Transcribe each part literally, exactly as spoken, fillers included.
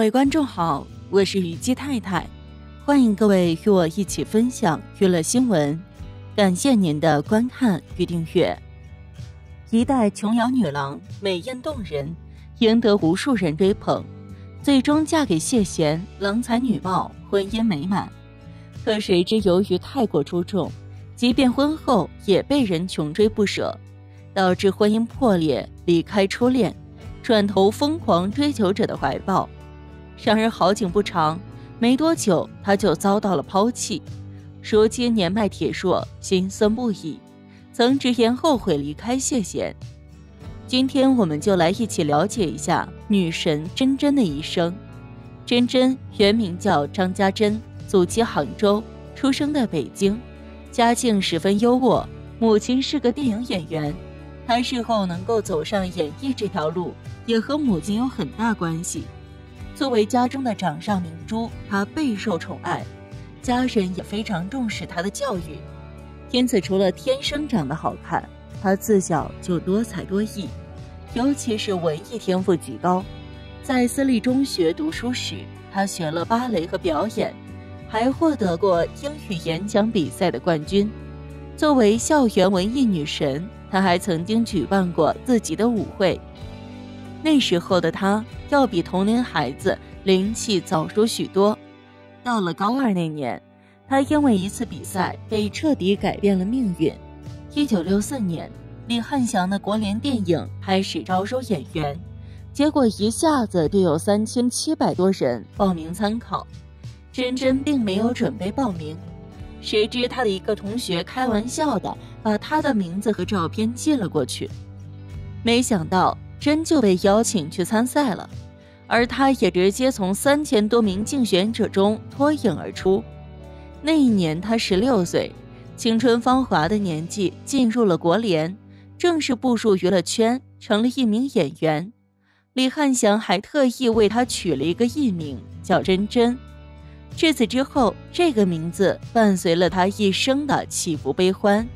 位观众好，我是雨姬太太，欢迎各位与我一起分享娱乐新闻，感谢您的观看与订阅。一代琼瑶女郎美艳动人，赢得无数人追捧，最终嫁给谢贤，郎才女貌，婚姻美满。可谁知由于太过出众，即便婚后也被人穷追不舍，导致婚姻破裂，离开初恋，转投疯狂追求者的怀抱。然而好景不长，没多久他就遭到了抛弃。如今年迈铁若，心酸不已，曾直言后悔离开谢贤。今天我们就来一起了解一下女神甄珍的一生。甄珍原名叫张家珍，祖籍杭州，出生在北京，家境十分优渥，母亲是个电影演员。她事后能够走上演艺这条路，也和母亲有很大关系。作为家中的掌上明珠，她备受宠爱，家人也非常重视她的教育。因此除了天生长得好看，她自小就多才多艺，尤其是文艺天赋极高。在私立中学读书时，她学了芭蕾和表演，还获得过英语演讲比赛的冠军。作为校园文艺女神，她还曾经举办过自己的舞会。那时候的她要比同龄孩子灵气早熟许多。到了高二那年，她因为一次比赛被彻底改变了命运。一九六四年，李翰祥的国联电影开始招收演员，结果一下子就有三千七百多人报名参考。甄珍并没有准备报名，谁知她的一个同学开玩笑的把她的名字和照片寄了过去，没想到真就被邀请去参赛了，而她也直接从三千多名竞选者中脱颖而出。那一年她十六岁，青春芳华的年纪进入了国联，正式步入娱乐圈，成了一名演员。李翰祥还特意为她取了一个艺名叫甄珍。至此之后，这个名字伴随了她一生的起伏悲欢。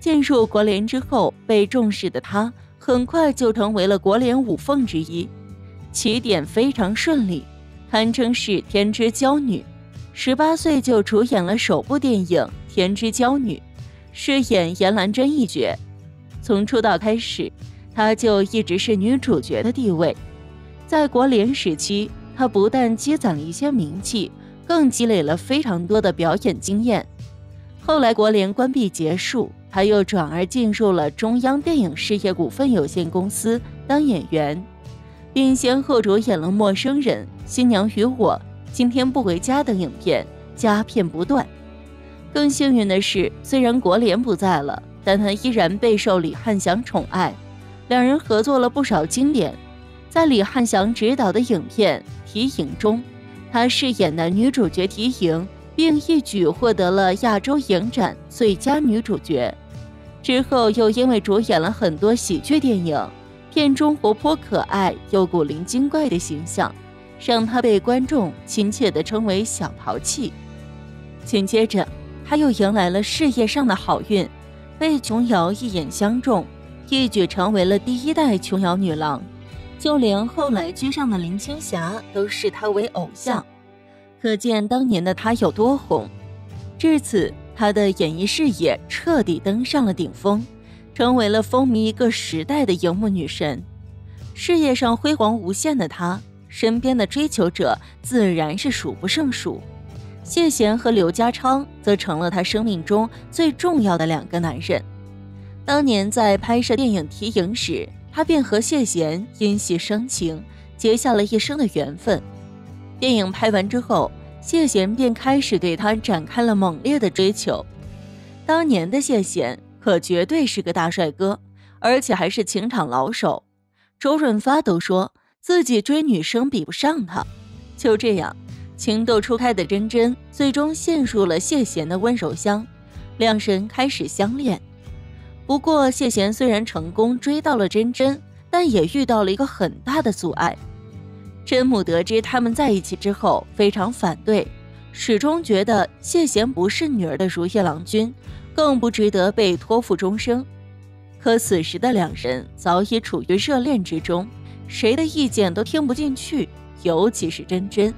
进入国联之后被重视的她，很快就成为了国联五凤之一，起点非常顺利，堪称是天之娇女。十八岁就主演了首部电影《天之娇女》，饰演颜兰珍一角。从出道开始，她就一直是女主角的地位。在国联时期，她不但积攒了一些名气，更积累了非常多的表演经验。后来国联关闭结束，她又转而进入了中央电影事业股份有限公司当演员，并先后主演了《陌生人》《新娘与我》《今天不回家》等影片，佳片不断。更幸运的是，虽然国联不在了，但她依然备受李翰祥宠爱，两人合作了不少经典。在李翰祥执导的影片《缇萦》中，她饰演的女主角缇萦，并一举获得了亚洲影展最佳女主角。之后又因为主演了很多喜剧电影，片中活泼可爱又古灵精怪的形象，让她被观众亲切地称为小淘气。紧接着她又迎来了事业上的好运，被琼瑶一眼相中，一举成为了第一代琼瑶女郎。就连后来居上的林青霞都视她为偶像，可见当年的她有多红。至此，她的演艺事业彻底登上了顶峰，成为了风靡一个时代的荧幕女神。事业上辉煌无限的她，身边的追求者自然是数不胜数。谢贤和刘家昌则成了她生命中最重要的两个男人。当年在拍摄电影《缇萦》时，她便和谢贤因戏生情，结下了一生的缘分。电影拍完之后，谢贤便开始对她展开了猛烈的追求。当年的谢贤可绝对是个大帅哥，而且还是情场老手。周润发都说自己追女生比不上他。就这样，情窦初开的甄珍最终陷入了谢贤的温柔乡，两人开始相恋。不过谢贤虽然成功追到了甄珍，但也遇到了一个很大的阻碍。甄母得知他们在一起之后非常反对，始终觉得谢贤不是女儿的如意郎君，更不值得被托付终生。可此时的两人早已处于热恋之中，谁的意见都听不进去，尤其是珍珍，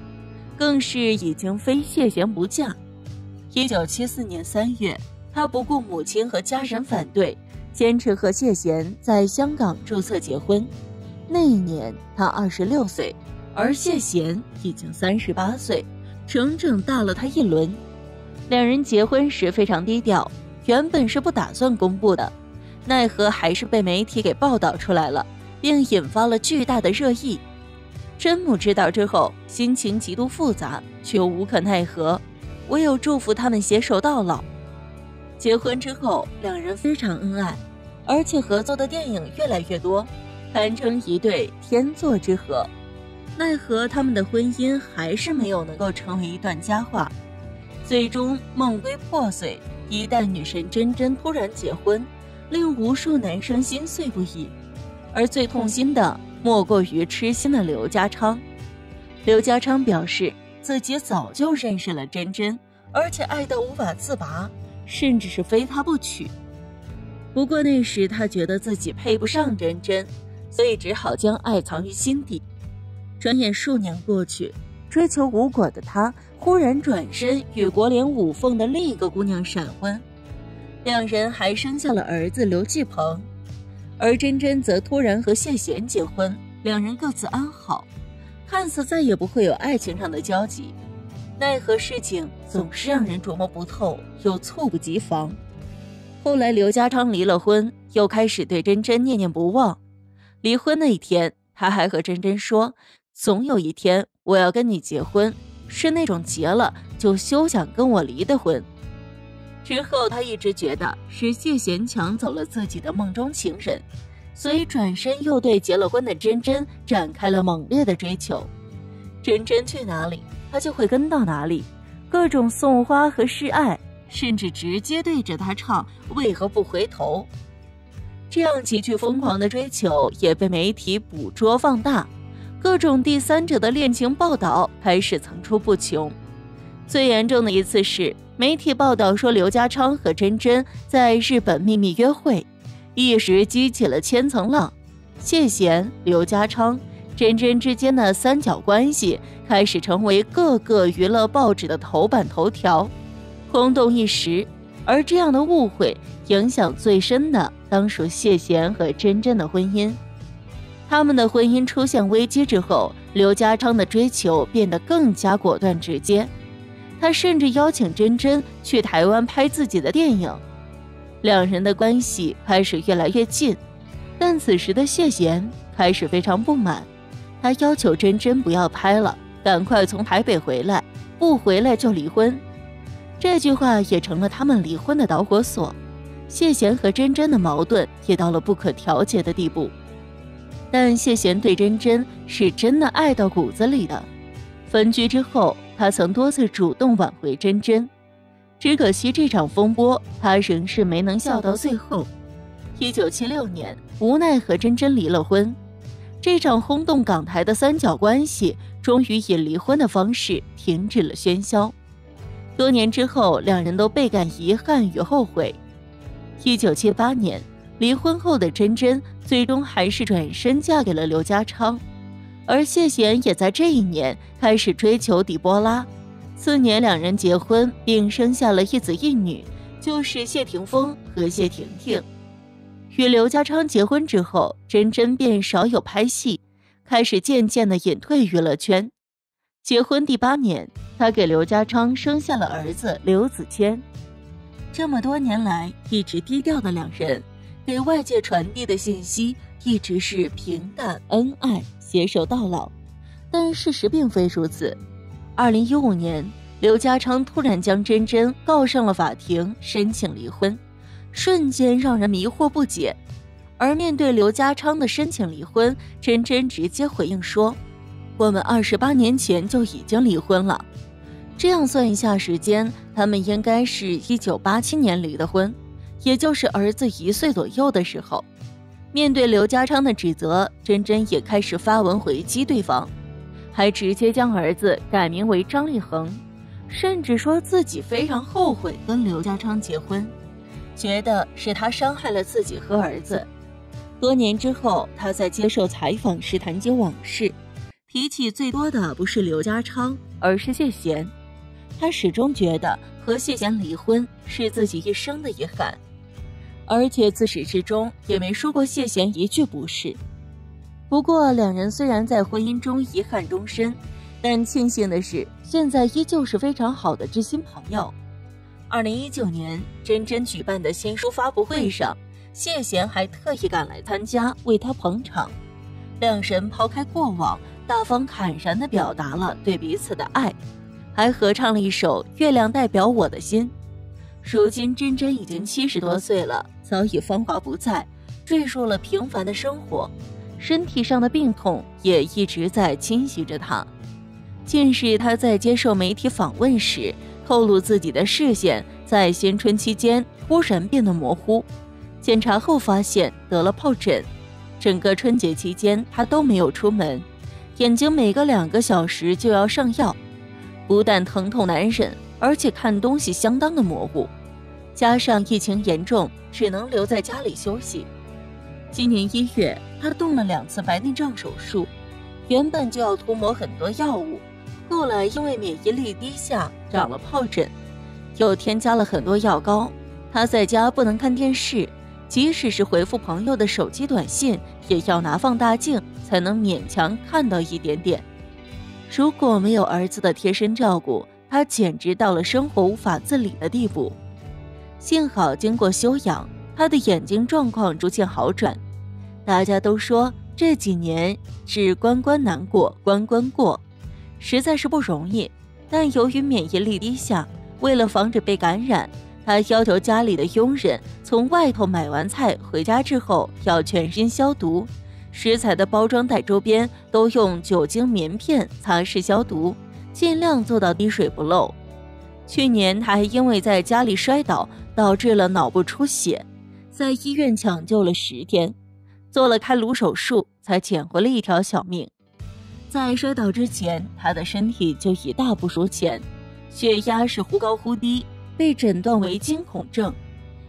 更是已经非谢贤不嫁。一九七四年三月，他不顾母亲和家人反对，坚持和谢贤在香港注册结婚。那一年他二十六岁，而谢贤已经三十八岁，整整大了他一轮。两人结婚时非常低调，原本是不打算公布的，奈何还是被媒体给报道出来了，并引发了巨大的热议。真母知道之后，心情极度复杂，却又无可奈何，唯有祝福他们携手到老。结婚之后，两人非常恩爱，而且合作的电影越来越多，堪称一对天作之合。奈何他们的婚姻还是没有能够成为一段佳话，最终梦归破碎。一代女神珍珍突然结婚，令无数男生心碎不已，而最痛心的莫过于痴心的刘家昌。刘家昌表示自己早就认识了珍珍，而且爱到无法自拔，甚至是非她不娶。不过那时他觉得自己配不上珍珍，所以只好将爱藏于心底。转眼数年过去，追求无果的他忽然转身与国联五凤的另一个姑娘闪婚，两人还生下了儿子刘继鹏。而珍珍则突然和谢贤结婚，两人各自安好，看似再也不会有爱情上的交集。奈何事情总是让人琢磨不透，又猝不及防。后来刘家昌离了婚，又开始对珍珍念念不忘。离婚那一天，他还和珍珍说，总有一天我要跟你结婚，是那种结了就休想跟我离的婚。之后他一直觉得是谢贤抢走了自己的梦中情人，所以转身又对结了婚的珍珍展开了猛烈的追求。珍珍去哪里他就会跟到哪里，各种送花和示爱，甚至直接对着他唱为何不回头。这样极具疯狂的追求也被媒体捕捉放大，各种第三者的恋情报道开始层出不穷。最严重的一次是媒体报道说刘家昌和珍珍在日本秘密约会，一时激起了千层浪。谢贤、刘家昌、珍珍之间的三角关系开始成为各个娱乐报纸的头版头条，轰动一时。而这样的误会影响最深的当属谢贤和珍珍的婚姻。他们的婚姻出现危机之后，刘家昌的追求变得更加果断直接，他甚至邀请珍珍去台湾拍自己的电影。两人的关系开始越来越近，但此时的谢贤开始非常不满，他要求珍珍不要拍了，赶快从台北回来，不回来就离婚。这句话也成了他们离婚的导火索，谢贤和珍珍的矛盾也到了不可调节的地步。但谢贤对珍珍是真的爱到骨子里的，分居之后他曾多次主动挽回珍珍，只可惜这场风波他仍是没能笑到最后。一九七六年，无奈和珍珍离了婚，这场轰动港台的三角关系终于以离婚的方式停止了喧嚣。多年之后，两人都倍感遗憾与后悔。一九七八年，离婚后的珍珍最终还是转身嫁给了刘家昌，而谢贤也在这一年开始追求狄波拉。次年两人结婚，并生下了一子一女，就是谢霆锋和谢婷婷。与刘家昌结婚之后，珍珍便少有拍戏，开始渐渐地隐退娱乐圈。结婚第八年，她给刘家昌生下了儿子刘子谦。这么多年来一直低调的两人，给外界传递的信息一直是平淡恩爱，携手到老，但事实并非如此。二零一五年，刘家昌突然将珍珍告上了法庭，申请离婚，瞬间让人迷惑不解。而面对刘家昌的申请离婚，珍珍直接回应说，我们二十八年前就已经离婚了。这样算一下时间，他们应该是一九八七年离的婚，也就是儿子一岁左右的时候。面对刘家昌的指责，珍珍也开始发文回击对方，还直接将儿子改名为张立恒，甚至说自己非常后悔跟刘家昌结婚，觉得是他伤害了自己和儿子。多年之后，他在接受采访时谈及往事，提起最多的不是刘家昌，而是谢贤。他始终觉得和谢贤离婚是自己一生的遗憾，而且自始至终也没说过谢贤一句不是。不过两人虽然在婚姻中遗憾终身，但庆幸的是现在依旧是非常好的知心朋友。二零一九年真真举办的新书发布会上，谢贤还特意赶来参加，为他捧场。两神抛开过往，大方坦然地表达了对彼此的爱，还合唱了一首《月亮代表我的心》。如今真真已经七十多岁了，早已芳华不再，坠入了平凡的生活，身体上的病痛也一直在侵袭着她。近日她在接受媒体访问时透露，自己的视线在新春期间突然变得模糊，检查后发现得了疱疹。整个春节期间她都没有出门，眼睛每隔两个小时就要上药，不但疼痛难忍，而且看东西相当的模糊，加上疫情严重，只能留在家里休息。今年一月，她动了两次白内障手术，原本就要涂抹很多药物，后来因为免疫力低下长了疱疹，又添加了很多药膏。她在家不能看电视，即使是回复朋友的手机短信，也要拿放大镜才能勉强看到一点点。如果没有儿子的贴身照顾，她简直到了生活无法自理的地步。幸好经过休养，她的眼睛状况逐渐好转。大家都说这几年是关关难过关关过，实在是不容易。但由于免疫力低下，为了防止被感染，她要求家里的佣人从外头买完菜回家之后要全身消毒，食材的包装袋周边都用酒精棉片擦拭消毒，尽量做到滴水不漏。去年她还因为在家里摔倒，导致了脑部出血，在医院抢救了十天，做了开颅手术才捡回了一条小命。在摔倒之前，她的身体就已大不如前，血压是忽高忽低，被诊断为惊恐症。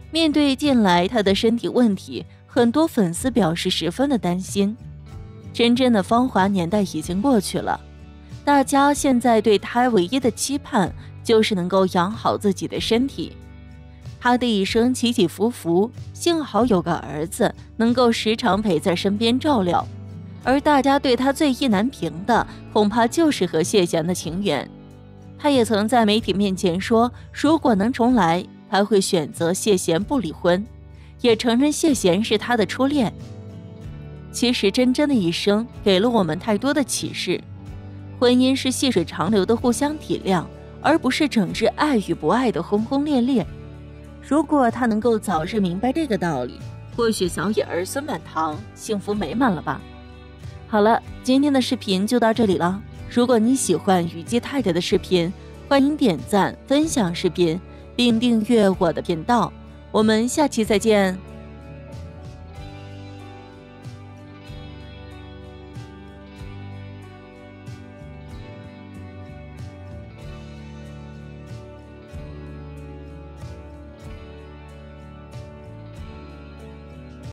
面对近来她的身体问题，很多粉丝表示十分的担心。真正的芳华年代已经过去了，大家现在对她唯一的期盼就是能够养好自己的身体。她的一生起起伏伏，幸好有个儿子能够时常陪在身边照料。而大家对她最意难平的，恐怕就是和谢贤的情缘。她也曾在媒体面前说，如果能重来，她会选择谢贤不离婚。也承认谢贤是他的初恋。其实真真的一生给了我们太多的启示，婚姻是细水长流的互相体谅，而不是整日爱与不爱的轰轰烈烈。如果他能够早日明白这个道理，或许早已儿孙满堂，幸福美满了吧。好了，今天的视频就到这里了。如果你喜欢雨姬太太的视频，欢迎点赞分享视频，并订阅我的频道。我们下期再见。